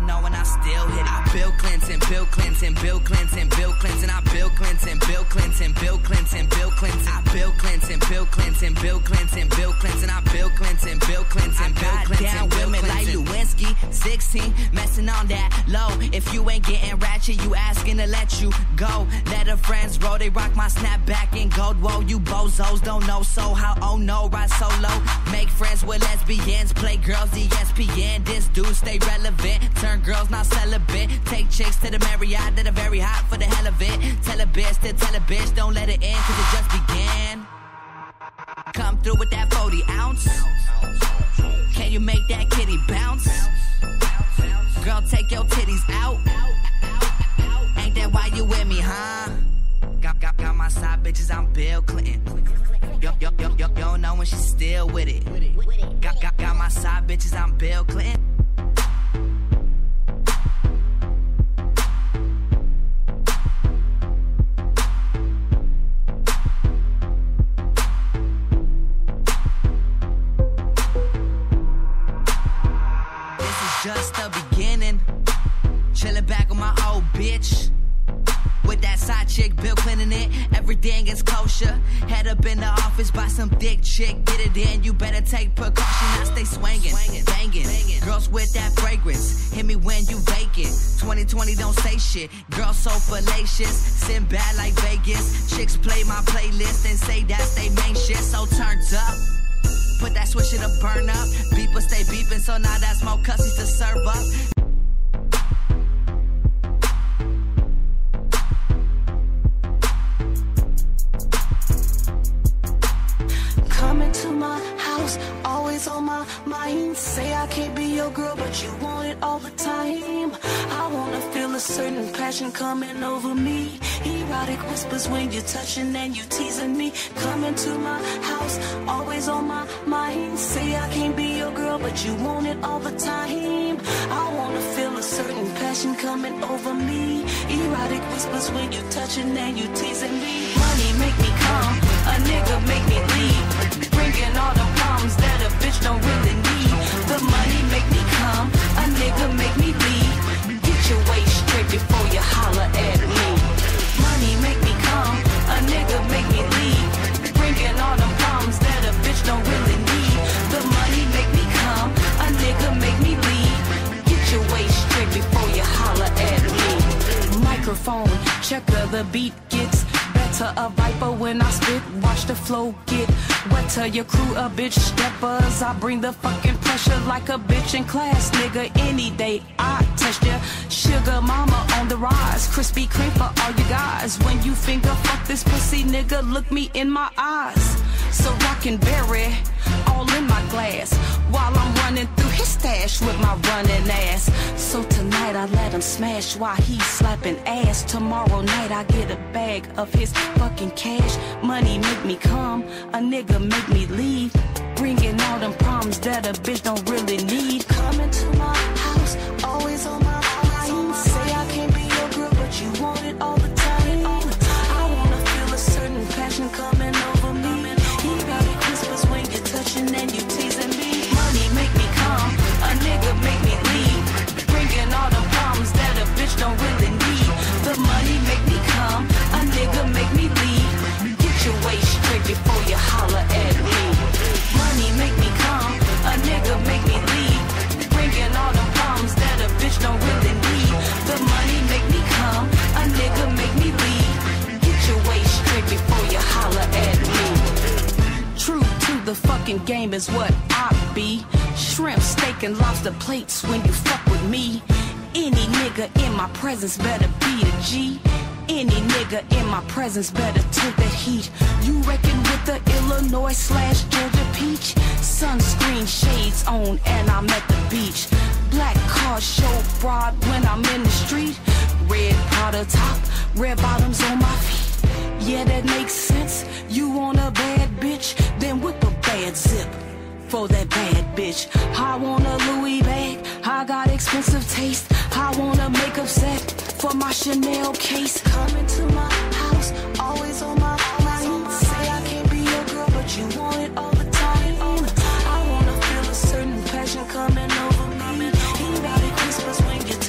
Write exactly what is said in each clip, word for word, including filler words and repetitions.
all know and I still hit it. I Bill Clinton, Bill Clinton, Bill Clinton, Bill Clinton. I Bill Clinton, Bill Clinton, Bill Clinton, Bill Clinton. I Bill Clinton, Bill Clinton, Bill Clinton, Bill Clinton. I Bill Clinton, Bill Clinton, Bill Clinton. I got down women like Lewinsky, sixteen, messing on that low. If you ain't getting ratchet, you asking to let you go. Let her friends roll, they rock my snapback in gold. Whoa, you bozos don't know so how. Oh no, ride solo. Make friends with lesbians, play girls, the E S P N. This dude stay relevant, turn girls not celibate. Take chicks to the Marriott that are very hot for the hell of it. Tell a bitch to tell a bitch, don't let it end cause it just began. Come through with that forty ounce. Can you make that kitty bounce? Girl, take your titties out. Ain't that why you with me, huh? Got, got, got my side bitches, I'm Bill Clinton. Yo, yo, yo, yo, yo, know when she's still with it. Got, got, got my side bitches, I'm Bill Clinton. Just the beginning, chilling back on my old bitch, with that side chick, Bill Clinton it, everything is kosher, head up in the office by some dick chick, get it in, you better take precaution, I stay swinging, banging, girls with that fragrance, hit me when you vacant, twenty twenty don't say shit, girls so fallacious, sin bad like Vegas, chicks play my playlist and say that's they main shit, so turned up. Put that switch in a burn up. Beepers stay beeping, so now that's more cussies to serve up. Coming to my house, always on my mind. Say I can't be your girl, but you want it all the time. I wanna feel a certain passion coming over me. Erotic whispers when you're touching and you teasing me. Coming to my house, always on my mind. Say I can't be your girl, but you want it all the time. I wanna feel a certain passion coming over me. Erotic whispers when you're touching and you teasing me. Money make me come, a nigga make me leave. Bringing all the problems that a bitch don't really need. The money make me come, a nigga make me leave. Get your way straight before you holler at me. Money make me come, a nigga make me leave. Bringing all the problems that a bitch don't really need. The money make me come, a nigga make me leave. Get your way straight before you holler at me. Microphone, checker, the beat gets better. A viper when I spit, watch the flow get wetter. Your crew a bitch steppers, I bring the fucking pressure like a bitch in class, nigga. Any day I test ya. Sugar mama on the rise, Krispy Kreme for all you guys. When you finger fuck this pussy, nigga, look me in my eyes. So I can bury all in my glass while I'm running through his stash with my running ass. So tonight I let him smash while he's slapping ass. Tomorrow night I get a bag of his fucking cash. Money make me come, a nigga make me leave. Bringing all them problems that a bitch don't really need. Coming to my house, always on my mind. Say I can't be your girl, but you want it all the time. I wanna feel a certain passion coming over me. You got it whispers when you're touching and you teasing me. Money make me come, a nigga make me leave. Bringing all the problems that a bitch don't really need. The money make me come, a nigga make me leave. Get your way straight before you holler at me. Money make me come, a nigga make me leave. Bringing all the problems that a bitch don't really need. The money make me come, a nigga make me leave. Get your way straight before you holler at me. True to the fucking game is what I be. Shrimp, steak, and lobster plates when you fuck with me. Any nigga in my presence better be the G. Any nigga in my presence better take the heat. You reckon with the Illinois slash Georgia peach? Sunscreen shades on and I'm at the beach. Black car show broad when I'm in the street. Red powder top, red bottoms on my feet. Yeah, that makes sense. You want a bad bitch? Then whip a bad zip for that bad bitch. I want a Louis bag. I got expensive taste. I want a makeup set for my Chanel case. Coming to my house, always on my mind. Say I can't be your girl, but you want it all the time. I wanna feel a certain passion coming over me. Erotic whispers when you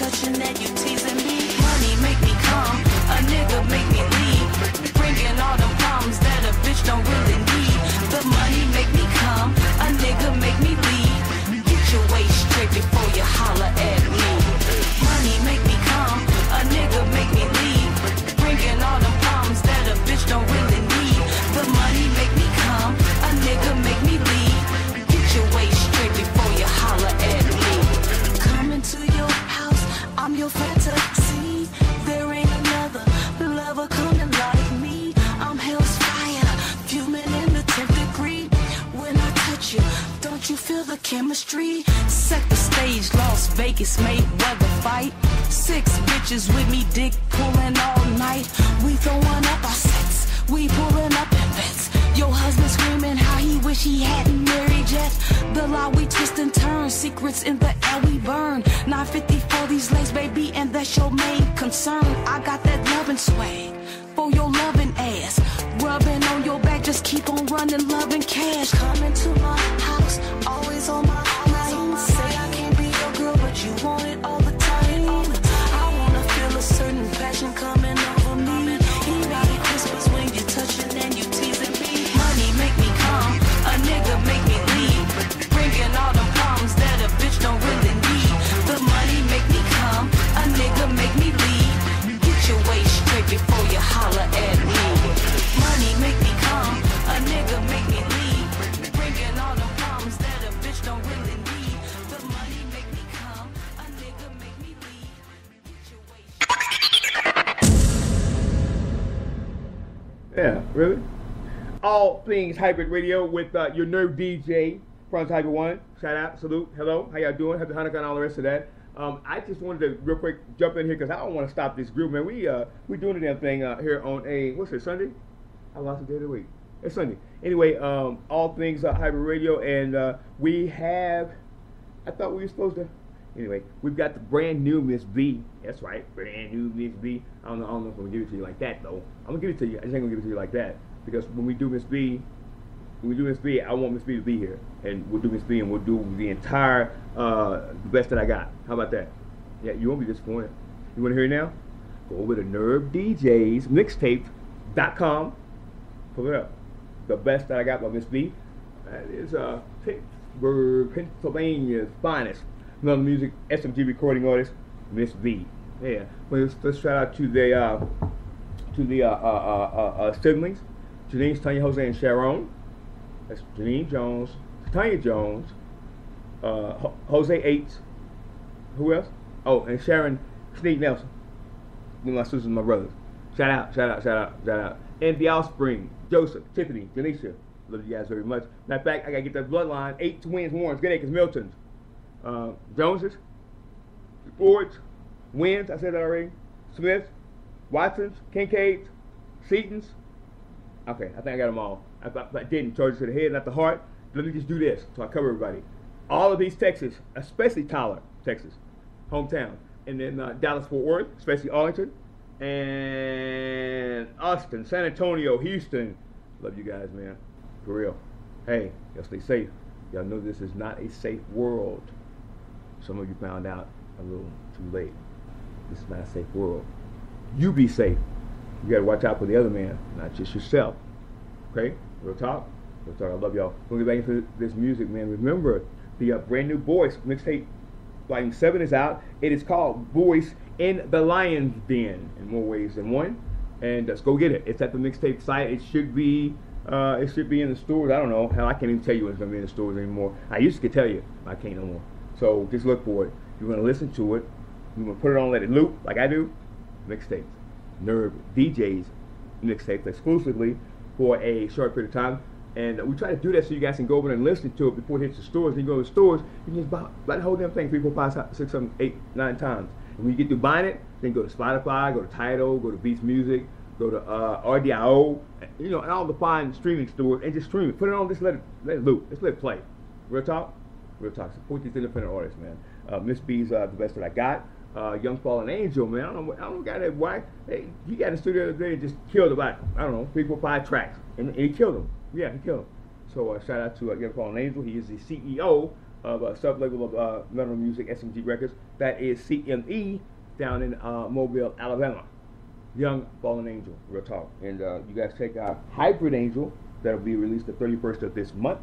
Beach, Las Vegas, Mayweather fight. Six bitches with me, dick pulling all night. We throwing up our sets, we pulling up in beds. Your husband screaming how he wish he hadn't married yet. The lie we twist and turn, secrets in the air we burn. nine fifty for these legs, baby, and that's your main concern. I got that loving swag for your loving ass. Rubbing on your back, just keep on running, loving cash. Coming to my house, always on my mind. Say I can't be your girl, but you want it all the time. I wanna feel a certain passion coming over me. He got it Christmas when you touching and you teasing me. Money make me come, a nigga make me leave. Bringing all the problems that a bitch don't really need. The money make me come, a nigga make me leave. Get your way straight before you holler at me. Money make me come, a nigga make me leave. Bringing all the problems that a bitch don't really need. The money make me come, a nigga make me leave. Get your way straight. Yeah, really? All Things Hybrid Radio with uh, your Nerve D J from Hyper One. Shout out, salute, hello, how y'all doing? Happy Hanukkah and all the rest of that. Um, I just wanted to real quick jump in here because I don't want to stop this group, man. We uh we doing the damn thing uh, here on a what's it Sunday? I lost the day of the week. It's Sunday. Anyway, um, All Things uh, Hybrid Radio, and uh, we have. I thought we were supposed to. Anyway, we've got the brand new Miss B. That's right, brand new Miss B. I don't know. I don't know if I'm gonna give it to you like that though. I'm gonna give it to you. I just ain't gonna give it to you like that because when we do Miss B. When we do Miss B, I want Miss B to be here, and we'll do Miss B, and we'll do the entire uh, the best that I got. How about that? Yeah, you won't be disappointed. You want to hear it now? Go over to Nerve D Js Mixtape dot com. Pull it up. The best that I got by Miss B. That is uh, Pittsburgh, Pennsylvania's finest. Another music S M G recording artist, Miss B. Yeah. Well, let's, let's shout out to the uh, to the uh, uh, uh, uh, siblings, Janine, Tanya, Jose, and Sharon. That's Janine Jones, Tanya Jones, uh, Ho Jose H. Who else? Oh, and Sharon Sneed Nelson. You know, my sisters and my brothers. Shout out, shout out, shout out, shout out. And the offspring, Joseph, Tiffany, Janisha. Love you guys very much. Matter of fact, I gotta get that bloodline. Eight twins, Warrens, Goodacres, Miltons, uh, Joneses, Fords, Wins, I said that already. Smiths, Watsons, Kincaids, Seatons. Okay, I think I got them all. If I, if I didn't charge to the head, not the heart. Let me just do this so I cover everybody. All of East Texas, especially Tyler, Texas, hometown, and then uh, Dallas, Fort Worth, especially Arlington, and Austin, San Antonio, Houston. Love you guys, man, for real. Hey, y'all stay safe. Y'all know this is not a safe world. Some of you found out a little too late. This is not a safe world. You be safe. You gotta watch out for the other man, not just yourself. Okay. Real talk. Real talk. I love y'all. We'll get back into this music, man. Remember, the uh, brand new Boys mixtape, Volume seven is out. It is called Boys in the Lion's Den in more ways than one. And let's go get it. It's at the mixtape site. It should be, uh, it should be in the stores. I don't know. Hell, I can't even tell you when it's gonna be in the stores anymore. I used to tell you, but I can't no more. So just look for it. You're gonna listen to it. You're gonna put it on, let it loop like I do. Mixtapes, Nerve D Js, mixtapes exclusively. For a short period of time, and we try to do that so you guys can go over and listen to it before it hits the stores. Then you go to the stores, you can just buy, buy the whole damn thing three, four, five, six, seven, eight, nine times. And when you get through buying it, then go to Spotify, go to Tidal, go to Beats Music, go to uh, R D I O, you know, and all the fine streaming stores, and just stream it. Put it on, just let it let it loop, just let it play. Real talk, real talk. Support these independent artists, man. Uh, Miss B's uh, the best that I got. Uh, Young Fallen Angel, man. I don't know. I don't got that. Why? Hey, he got in the studio the other day and just killed about I don't know three, four, five tracks, and, and he killed him. Yeah, he killed him. So uh, shout out to uh, Young Fallen Angel. He is the C E O of a sub label of uh, metal music, S M G Records. That is C M E down in uh, Mobile, Alabama. Young Fallen Angel, real talk. And uh, you guys check out Hybrid Angel. That'll be released the thirty-first of this month.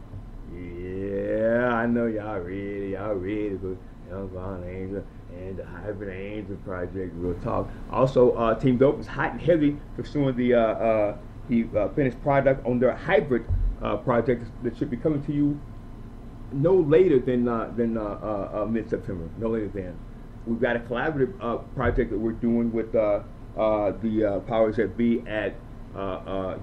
Yeah, I know y'all ready. Y'all ready for Young Fallen Angel. And the Hybrid Angel project, real talk. Also, uh, Team Dope is hot and heavy pursuing the uh, uh, the uh, finished product on their Hybrid uh, project that should be coming to you no later than uh, than uh, uh, uh, mid September. No later than. We've got a collaborative uh, project that we're doing with uh, uh, the uh, powers that be at uh, uh,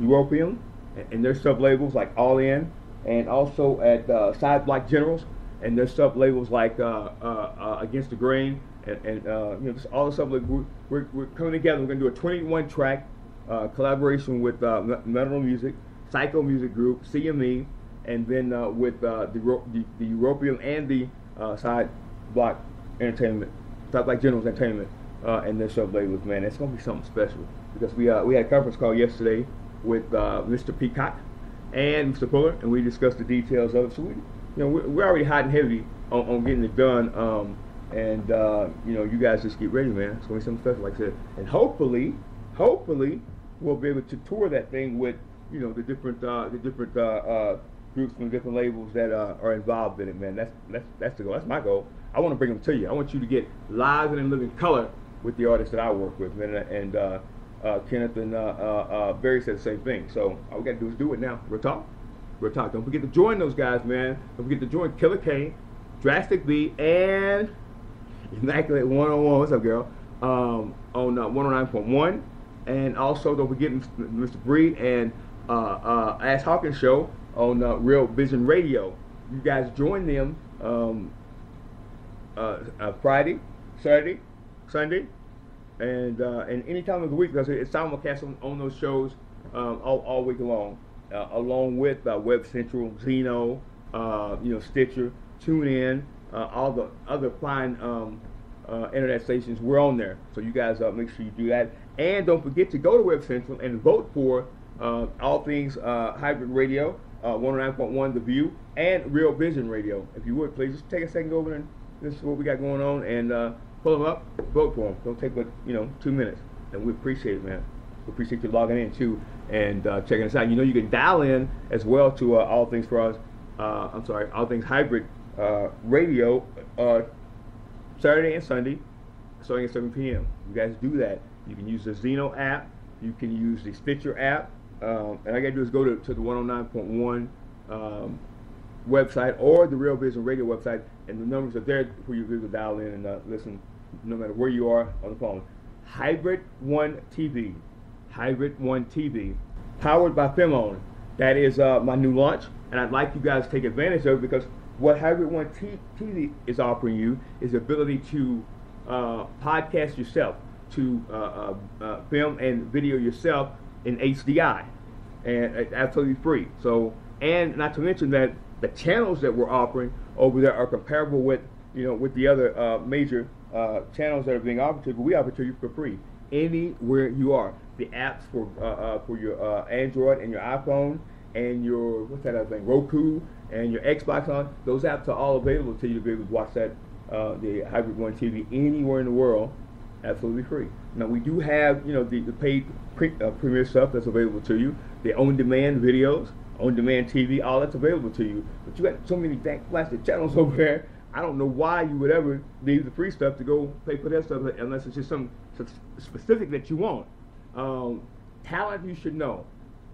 Europium and, and their sub labels like All In, and also at uh, Side Block Generals. and there's sub-labels like uh, uh, uh, Against the Grain, and, and uh, you know, just all the sub-labels. We're, we're coming together. We're going to do a twenty-one track uh, collaboration with uh, Metal Music, Psycho Music Group, C M E, and then uh, with uh, the, the, the Europium and the uh, Side Block Entertainment, Side Block Generals Entertainment, uh, and their sub-labels, man. It's going to be something special, because we uh, we had a conference call yesterday with uh, Mister Peacock and Mister Fuller, and we discussed the details of it. So we, you know, we're, we're already hot and heavy on, on getting it done, um, and uh, you know, you guys just keep ready, man. It's gonna be something special, like I said, and hopefully, hopefully, we'll be able to tour that thing with, you know, the different uh, the different uh, uh, groups from different labels that uh, are involved in it, man. That's that's that's the goal. That's my goal. I want to bring them to you. I want you to get live and in living color with the artists that I work with, man, and. Uh, Uh, Kenneth and uh, uh, uh, Barry said the same thing. So all we got to do is do it now. Real talk. Real talk. Don't forget to join those guys, man. Don't forget to join Killer Kane, Drastic B, and Immaculate one oh one. What's up, girl? Um, on uh, one oh nine point one. And also, don't forget Mister Breed and uh, uh, Ass Hawkins Show on uh, Real Vision Radio. You guys join them um, uh, uh, Friday, Saturday, Sunday. And uh, and any time of the week, because it's simulcast on, on those shows um, all, all week long, uh, along with uh, Web Central, Zeno, uh, you know, Stitcher, TuneIn, uh, all the other fine um, uh, internet stations. We're on there, so you guys uh, make sure you do that. And don't forget to go to Web Central and vote for uh, All Things uh, Hybrid Radio, uh, one oh nine point one The View, and Real Vision Radio. If you would, please just take a second over and this is what we got going on, and. Uh, Pull them up, vote for them. Don't take but, you know, two minutes. And we appreciate it, man. We appreciate you logging in, too, and uh, checking us out. You know, you can dial in as well to uh, All Things for Us, uh, I'm sorry, All Things Hybrid uh, Radio, uh, Saturday and Sunday, starting at seven p m You guys do that. You can use the Zeno app. You can use the Stitcher app. Um, and all you got to do is go to, to the one oh nine point one um, website or the Real Vision Radio website, and the numbers are there for you to dial in and uh, listen no matter where you are on the phone. Hybrid One T V. Hybrid One T V. Powered by Femone. That is uh, my new launch, and I'd like you guys to take advantage of it, because what Hybrid One T TV is offering you is the ability to uh, podcast yourself, to uh, uh, uh, film and video yourself in H D I, and it's absolutely free. So, and not to mention that the channels that we're offering over there are comparable with, you know, with the other uh, major uh, channels that are being offered to you, but we offer to you for free anywhere you are. The apps for uh, uh, for your uh, Android and your iPhone and your, what's that other thing, Roku and your Xbox on, those apps are all available to you to be able to watch that, uh, the Hybrid One T V anywhere in the world, absolutely free. Now we do have, you know, the, the paid pre uh, premiere stuff that's available to you, the on-demand videos, on-demand T V, all that's available to you. But you got so many blasted channels over there, I don't know why you would ever leave the free stuff to go pay for that stuff, unless it's just something specific that you want. Um, talent you should know.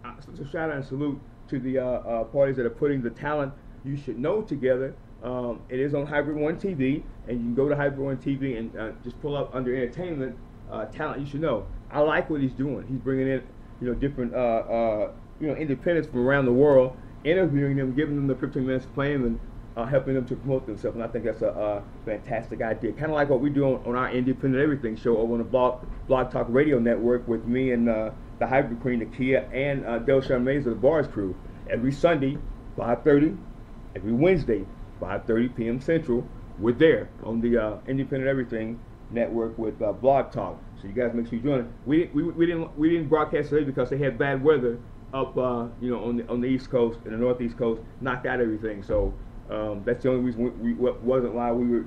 Uh, so shout out and salute to the uh, uh, parties that are putting the talent you should know together. Um, it is on Hybrid One T V, and you can go to Hybrid One T V and uh, just pull up under entertainment, uh, talent you should know. I like what he's doing. He's bringing in, you know, different uh, uh, you know, independents from around the world, interviewing them, giving them the fifteen minutes to play them, and uh, helping them to promote themselves. And I think that's a uh, fantastic idea. Kind of like what we do on, on our Independent Everything show over on the Blog, Blog Talk Radio Network with me and uh, the Hybrid Queen, Nakia, and uh, Del Charmaze of the Bars Crew. Every Sunday, five thirty, every Wednesday, five thirty p m Central, we're there on the uh, Independent Everything Network with uh, Blog Talk. So you guys make sure you join us. We, we, we, didn't, we didn't broadcast today because they had bad weather up, uh, you know, on the on the East Coast and the Northeast Coast, knocked out everything. So um, that's the only reason we, we wasn't live. We were